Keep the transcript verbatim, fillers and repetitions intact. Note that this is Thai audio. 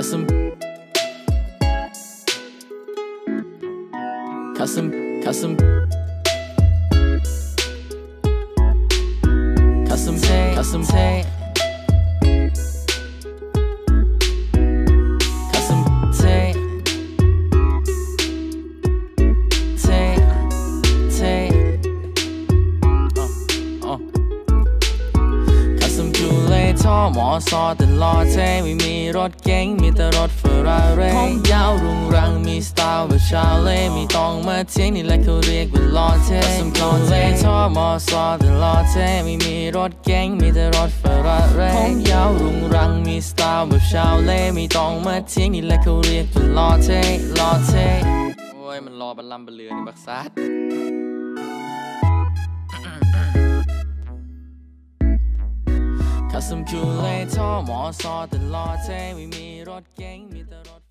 custom, custom, custom, custom, say, custom, say, custom, say, say, say, oh, oh.ท่อหมอซอแต่ล้อเท่ไม่มีรถเก๋งมีแต่รถเฟอร์รารี่ผมยาวรุงรังมีสไตล์แบบชาเล่ไม่ต้องมาเที่ยงนี่แหละเขาเรียกว่าล้อเท่สำคัญเลยท่อหมอซอแต่ล้อเท่ไม่มีรถเก๋งมีแต่รถเฟอร์รารี่ผมยาวรุงรังมีสไตล์แบบชาเล่ไม่ต้องมาเที่ยงนี่แหละเขาเรียกว่าล้อเท่ล้อเท่โอ้ยมันล้อบัลลัมบัลเลือนี่บักซัดCustom Culator หมอซอแต่ล้อเท่ไม่มีรถเก๋งมีแต่รถ